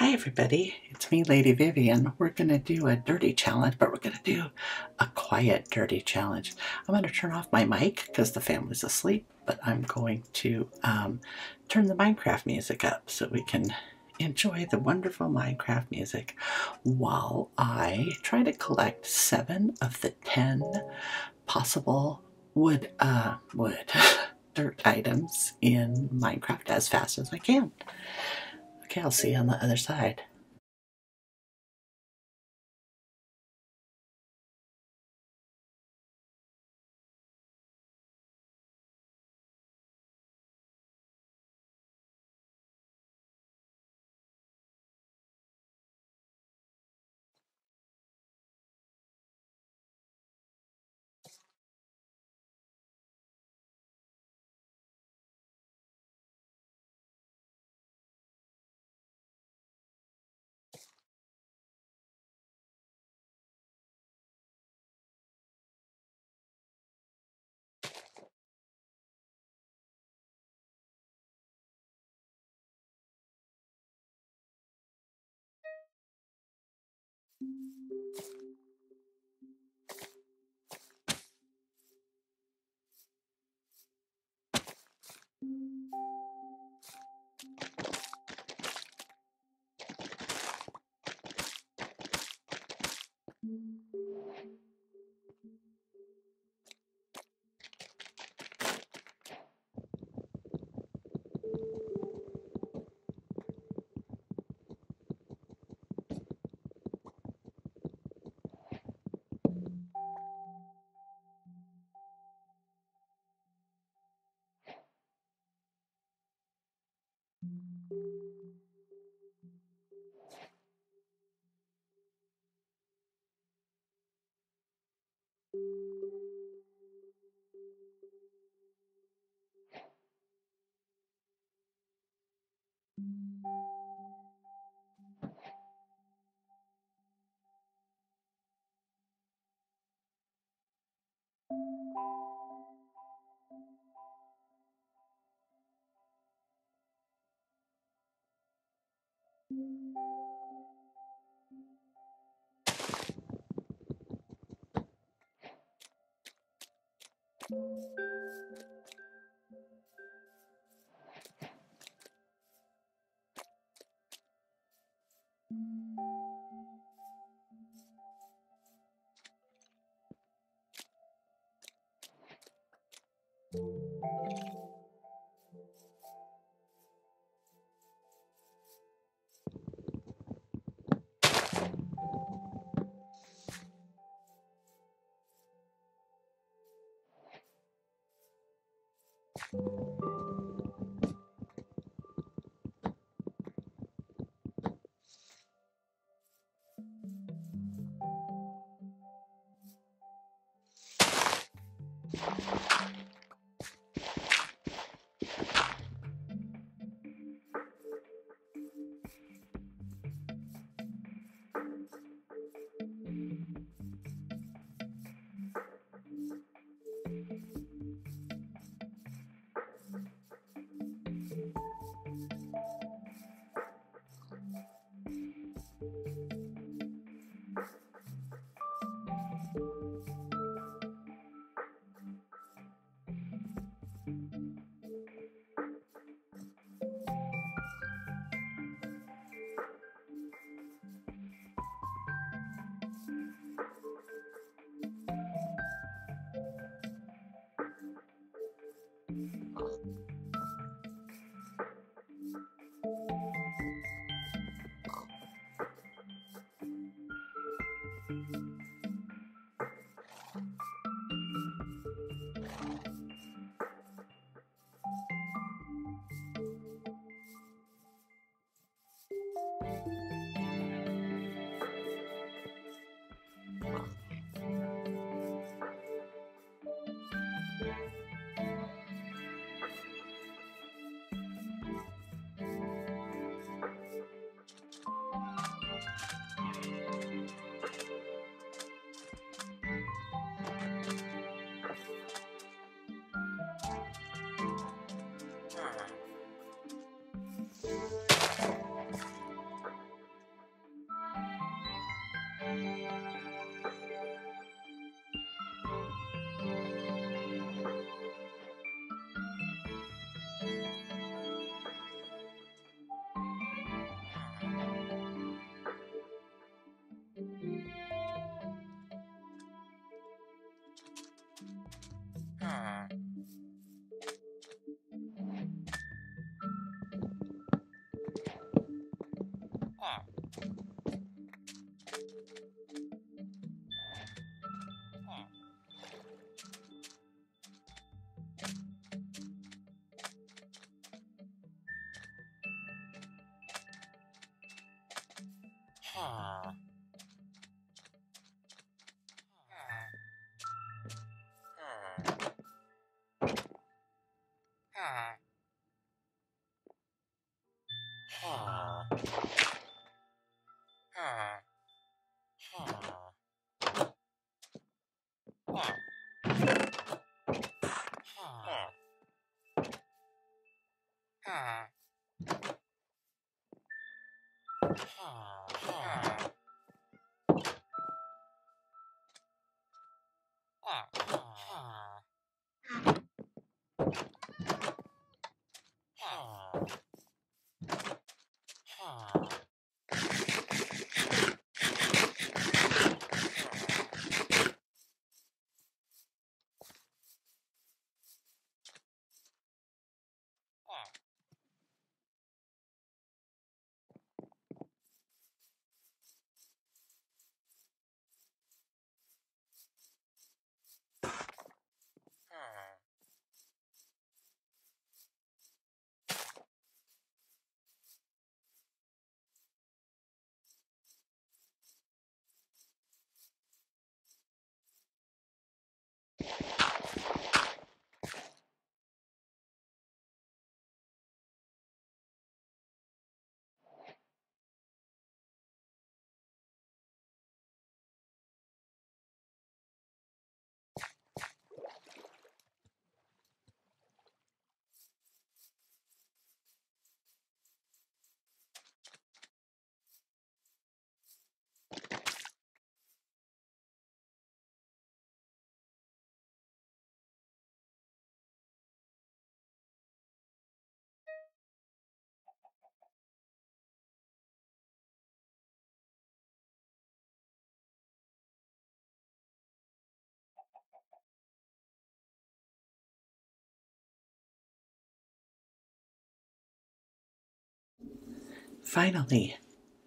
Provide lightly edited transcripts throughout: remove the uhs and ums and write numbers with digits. Hi everybody, it's me, Lady Vivian. We're gonna do a dirty challenge, but we're gonna do a quiet dirty challenge. I'm gonna turn off my mic because the family's asleep, but I'm going to turn the Minecraft music up so we can enjoy the wonderful Minecraft music while I try to collect 7 of the 10 possible dirt items in Minecraft as fast as I can. Okay, I'll see you on the other side.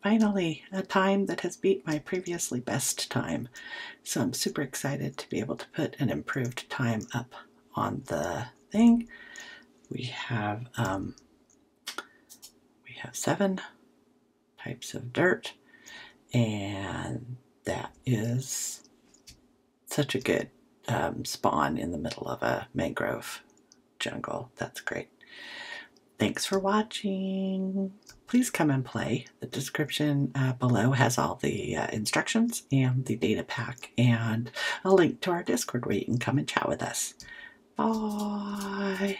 Finally, a time that has beat my previously best time. So I'm super excited to be able to put an improved time up on the thing. We have 7 types of dirt, and that is such a good spawn in the middle of a mangrove jungle. That's great. Thanks for watching. Please come and play. The description below has all the instructions and the data pack and a link to our Discord where you can come and chat with us. Bye.